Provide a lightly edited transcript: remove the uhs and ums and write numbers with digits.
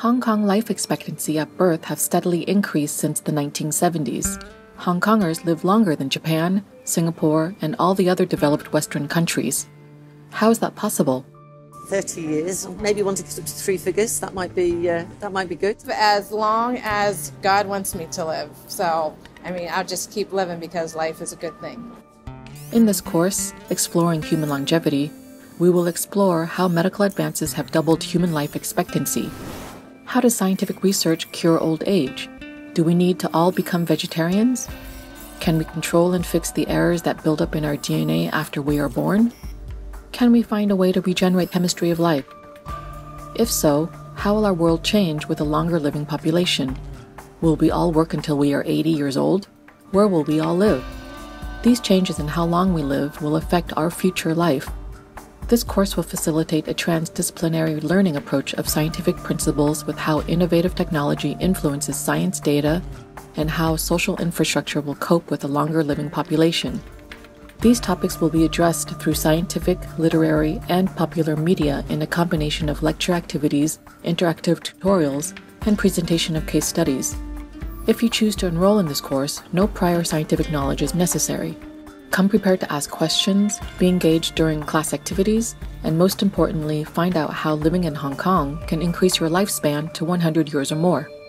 Hong Kong life expectancy at birth have steadily increased since the 1970s. Hong Kongers live longer than Japan, Singapore, and all the other developed Western countries. How is that possible? 30 years, maybe want to get up to three figures. That might be good. As long as God wants me to live, so I mean, I'll just keep living because life is a good thing. In this course, Exploring Human Longevity, we will explore how medical advances have doubled human life expectancy. How does scientific research cure old age? Do we need to all become vegetarians? Can we control and fix the errors that build up in our DNA after we are born? Can we find a way to regenerate the chemistry of life? If so, how will our world change with a longer living population? Will we all work until we are 80 years old? Where will we all live? These changes in how long we live will affect our future life. This course will facilitate a transdisciplinary learning approach of scientific principles with how innovative technology influences science data and how social infrastructure will cope with a longer living population. These topics will be addressed through scientific, literary, and popular media in a combination of lecture activities, interactive tutorials, and presentation of case studies. If you choose to enroll in this course, no prior scientific knowledge is necessary. Come prepared to ask questions, be engaged during class activities, and most importantly, find out how living in Hong Kong can increase your lifespan to 100 years or more.